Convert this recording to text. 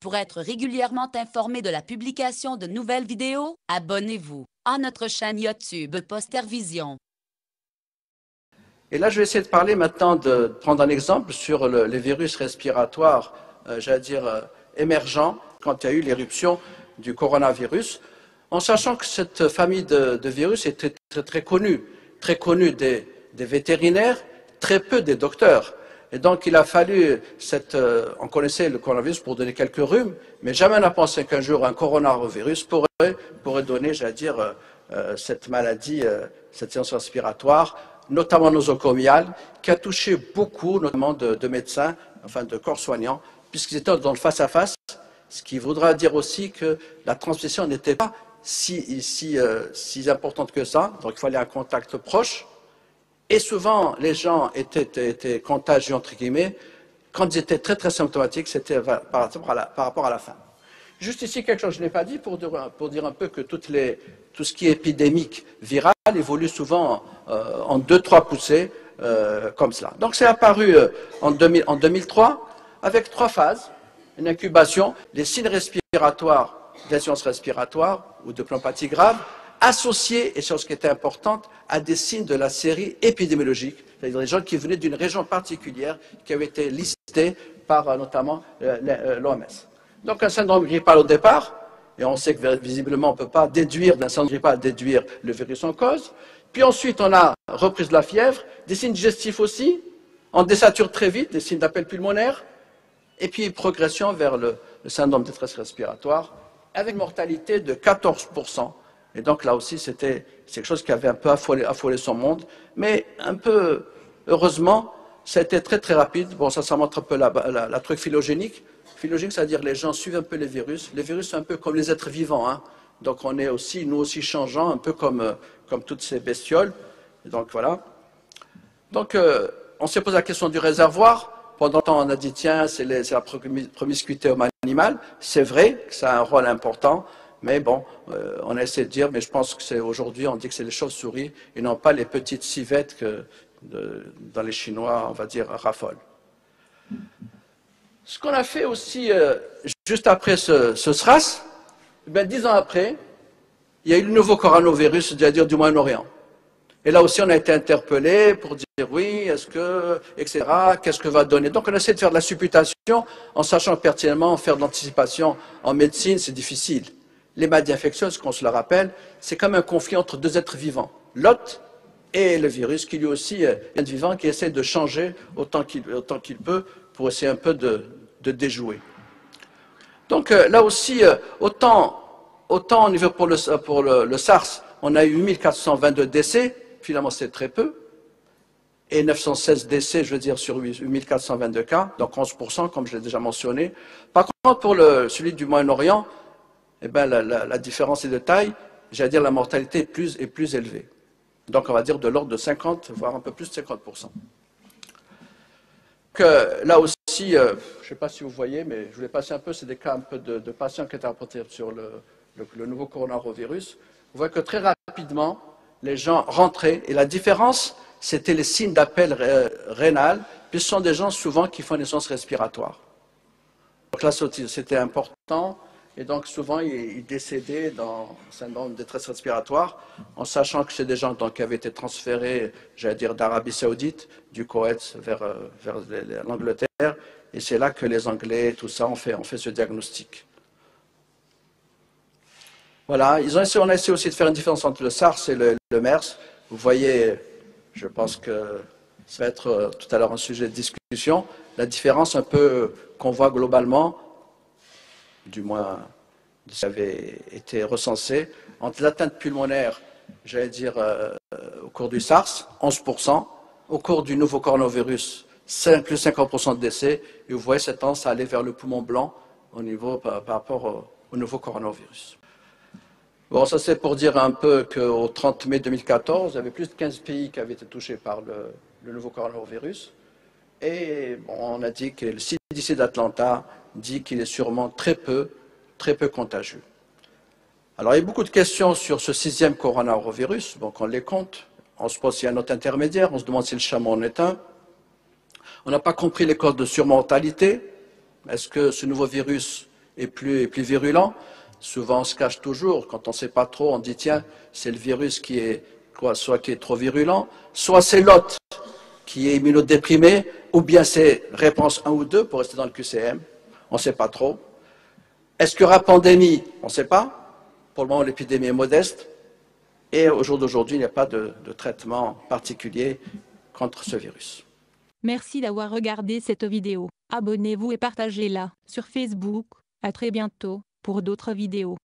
Pour être régulièrement informé de la publication de nouvelles vidéos, abonnez-vous à notre chaîne YouTube Poster Vision. Et là, je vais essayer de parler maintenant, de prendre un exemple sur les virus respiratoires, j'allais dire émergents, quand il y a eu l'éruption du coronavirus, en sachant que cette famille de virus est très connue, très connue des vétérinaires, très peu des docteurs. Et donc, il a fallu, on connaissait le coronavirus pour donner quelques rhumes, mais jamais on n'a pensé qu'un jour un coronavirus pourrait donner, j'allais dire, cette maladie, cette science respiratoire, notamment nosocomiale, qui a touché beaucoup, notamment de médecins, enfin de corps soignants, puisqu'ils étaient dans le face-à-face, ce qui voudra dire aussi que la transmission n'était pas si importante que ça, donc il fallait un contact proche. Et souvent, les gens étaient contagieux, entre guillemets, quand ils étaient très symptomatiques, c'était par rapport à la faim. Juste ici, quelque chose que je n'ai pas dit, pour dire un peu que tout ce qui est épidémique virale évolue souvent en 2-3 poussées, comme cela. Donc c'est apparu en 2003, avec 3 phases, une incubation, les signes respiratoires, des sciences respiratoires ou de pneumopathie grave, associés, et c'est ce qui était important, à des signes de la série épidémiologique, c'est-à-dire des gens qui venaient d'une région particulière qui avait été listée par notamment l'OMS. Donc un syndrome grippal au départ, et on sait que visiblement on ne peut pas déduire d'un syndrome grippal le virus en cause, puis ensuite on a reprise de la fièvre, des signes digestifs aussi, on désature très vite, des signes d'appel pulmonaire, et puis progression vers le syndrome de détresse respiratoire, avec une mortalité de 14%. Et donc là aussi, c'était quelque chose qui avait un peu affolé son monde. Mais un peu, heureusement, ça a été très rapide. Bon, ça montre un peu la truc phylogénique. Phylogénique, c'est-à-dire les gens suivent un peu les virus. Les virus, c'est un peu comme les êtres vivants, hein. Donc on est aussi, nous aussi, changeants, un peu comme toutes ces bestioles. Et donc voilà. Donc on s'est posé la question du réservoir. Pendant longtemps, on a dit, tiens, c'est la promiscuité humaine-animale. C'est vrai que ça a un rôle important. Mais bon, on a essayé de dire, mais je pense que c'est aujourd'hui, on dit que c'est les chauves-souris et non pas les petites civettes que dans les Chinois, on va dire, raffolent. Ce qu'on a fait aussi, juste après ce SRAS, ben, 10 ans après, il y a eu le nouveau coronavirus, c'est-à-dire du Moyen-Orient. Et là aussi, on a été interpellé pour dire oui, est-ce que, etc., qu'est-ce que va donner. Donc, on essaie de faire de la supputation en sachant pertinemment faire de l'anticipation en médecine, c'est difficile. Les maladies infectieuses, qu'on se le rappelle, c'est comme un conflit entre 2 êtres vivants, l'hôte et le virus, qui lui aussi est un être vivant qui essaie de changer autant qu'il peut pour essayer un peu de déjouer. Donc là aussi, autant au niveau pour le SARS, on a eu 1422 décès, finalement c'est très peu, et 916 décès, je veux dire, sur 1422 cas, donc 11%, comme je l'ai déjà mentionné. Par contre, pour celui du Moyen-Orient, eh bien, la différence est de taille, j'allais dire la mortalité est plus élevée. Donc on va dire de l'ordre de 50, voire un peu plus de 50%. Donc, là aussi, je ne sais pas si vous voyez, mais je voulais passer un peu, c'est des cas un peu de patients qui étaient rapportés sur le nouveau coronavirus. Vous voyez que très rapidement, les gens rentraient, et la différence, c'était les signes d'appel rénal, puis ce sont des gens souvent qui font une naissance respiratoire. Donc là, c'était important. Et donc, souvent, ils décédaient dans un syndrome de détresse respiratoire, en sachant que c'est des gens qui avaient été transférés, j'allais dire, d'Arabie Saoudite, du Koweït vers l'Angleterre. Et c'est là que les Anglais, tout ça, ont fait ce diagnostic. Voilà. On a essayé aussi de faire une différence entre le SARS et le MERS. Vous voyez, je pense que ça va être tout à l'heure un sujet de discussion. La différence un peu qu'on voit globalement, du moins, ça avait été recensé, entre l'atteinte pulmonaire, j'allais dire, au cours du SARS, 11%, au cours du nouveau coronavirus, plus 50% de décès, et vous voyez cette tendance à aller vers le poumon blanc par rapport au nouveau coronavirus. Bon, ça c'est pour dire un peu qu'au 30 mai 2014, il y avait plus de 15 pays qui avaient été touchés par le nouveau coronavirus, et bon, on a dit que le CDC d'Atlanta dit qu'il est sûrement très peu contagieux. Alors, il y a beaucoup de questions sur ce 6e coronavirus, donc on les compte. On se pose s'il y a un autre intermédiaire, on se demande si le chameau en est un. On n'a pas compris les causes de surmortalité. Est-ce que ce nouveau virus et plus virulent. Souvent, on se cache toujours. Quand on ne sait pas trop, on dit, tiens, c'est le virus qui est, quoi, soit qui est trop virulent, soit c'est l'hôte qui est immunodéprimé, ou bien c'est réponse 1 ou 2 pour rester dans le QCM. On ne sait pas trop. Est-ce qu'il y aura pandémie? On ne sait pas. Pour le moment, l'épidémie est modeste. Et au jour d'aujourd'hui, il n'y a pas de traitement particulier contre ce virus. Merci d'avoir regardé cette vidéo. Abonnez-vous et partagez-la sur Facebook. À très bientôt pour d'autres vidéos.